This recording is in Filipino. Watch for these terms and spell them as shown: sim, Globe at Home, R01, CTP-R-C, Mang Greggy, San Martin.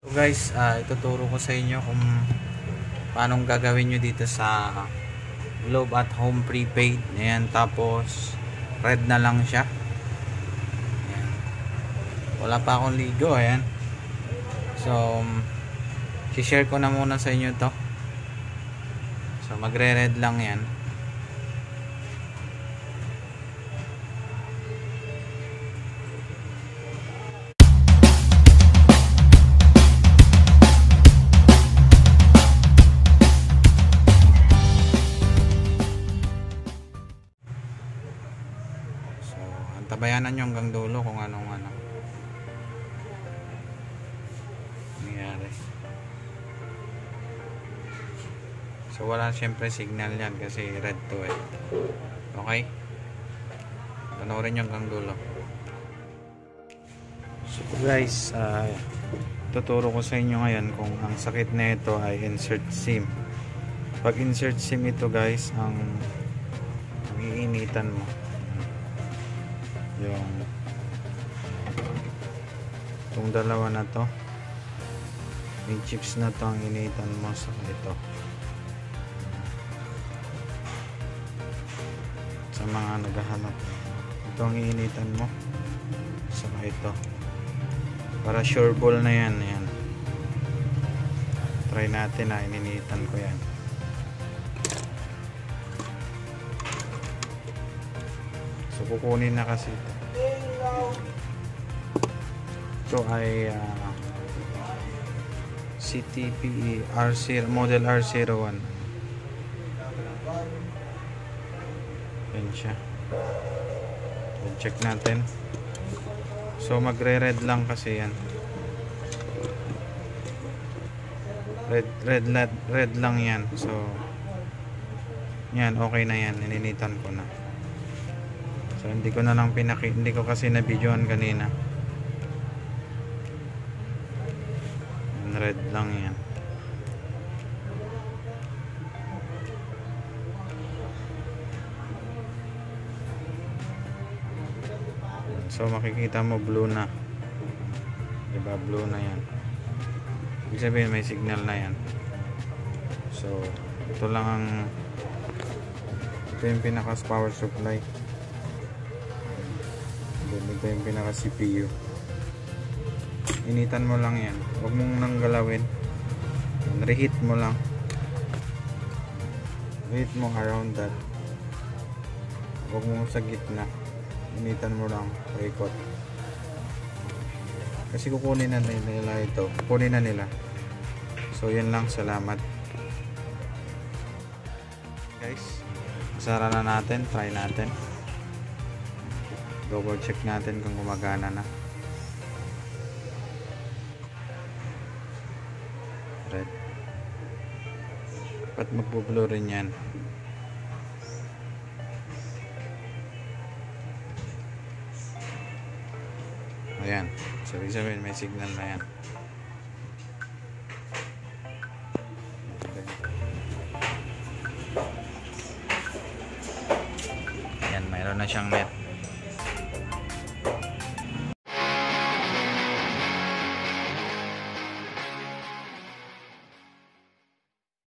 So guys, ituturo ko sa inyo kung paano gagawin nyo dito sa Globe at Home prepaid. Ayan, tapos red na lang siya. Ayan. Wala pa akong ligo. Ayan. So share ko na muna sa inyo to. So magre-red lang yan. Tabayanan nyo hanggang dulo kung anong nangyari. So wala syempre signal yan kasi red to it. Okay, panoorin nyo hanggang dulo. So guys, tuturo ko sa inyo ngayon kung ang sakit na ito ay insert SIM. Pag insert SIM ito guys, ang iinitan mo yung dalawa na to, yung chips na to ang initan mo sa ito, sa mga naghahanap. Ito ang initan mo sa ito para sure ball na yan. Ayan. Try natin na initan ko yan. So kukunin na kasi ito. Ito ay CTP-R-C model R01. Yan siya. Check natin. So magre-red lang kasi yan. Red lang yan. So yan, okay na yan. Ininitan ko na. So hindi ko na lang hindi ko kasi na-videoan kanina. Red lang 'yan. So makikita mo blue na. Diba blue na 'yan. Ibig sabihin may signal na 'yan. So ito lang ang pinaka power supply. Ito yung pinaka CPU. Initan mo lang yan, huwag mong nang galawin. Reheat mo lang, reheat mo around that, huwag mong sa gitna. Initan mo lang, paikot, kasi kukunin na nila ito, kukunin na nila. So yun lang, salamat guys. Sara na natin, try natin, double check natin kung gumagana na. Red. Dapat magbo-blue rin yan. Ayan. Sabihin may signal na yan. Ayan, mayroon na siyang net.